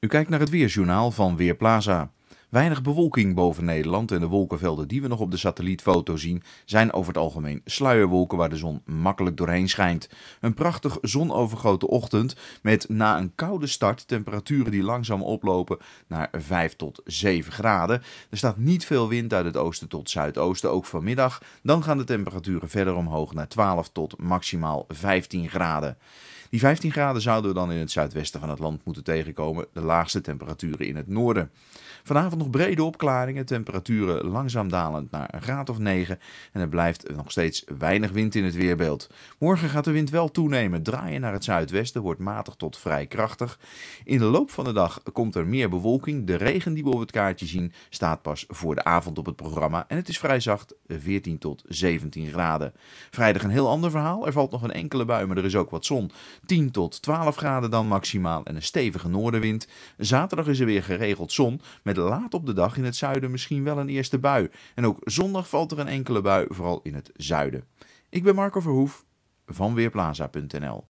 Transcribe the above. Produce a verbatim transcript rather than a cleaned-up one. U kijkt naar het weerjournaal van Weerplaza. Weinig bewolking boven Nederland en de wolkenvelden die we nog op de satellietfoto zien zijn over het algemeen sluierwolken waar de zon makkelijk doorheen schijnt. Een prachtig zonovergoten ochtend met na een koude start temperaturen die langzaam oplopen naar vijf tot zeven graden. Er staat niet veel wind uit het oosten tot zuidoosten, ook vanmiddag. Dan gaan de temperaturen verder omhoog naar twaalf tot maximaal vijftien graden. Die vijftien graden zouden we dan in het zuidwesten van het land moeten tegenkomen, de laagste temperaturen in het noorden. Vanavond nog brede opklaringen, temperaturen langzaam dalend naar een graad of negen en er blijft nog steeds weinig wind in het weerbeeld. Morgen gaat de wind wel toenemen, draaien naar het zuidwesten, wordt matig tot vrij krachtig. In de loop van de dag komt er meer bewolking, de regen die we op het kaartje zien staat pas voor de avond op het programma en het is vrij zacht, veertien tot zeventien graden. Vrijdag een heel ander verhaal, er valt nog een enkele bui, maar er is ook wat zon. tien tot twaalf graden dan maximaal en een stevige noordenwind. Zaterdag is er weer geregeld zon, met laat op de dag in het zuiden misschien wel een eerste bui. En ook zondag valt er een enkele bui, vooral in het zuiden. Ik ben Marco Verhoef van Weerplaza punt n l.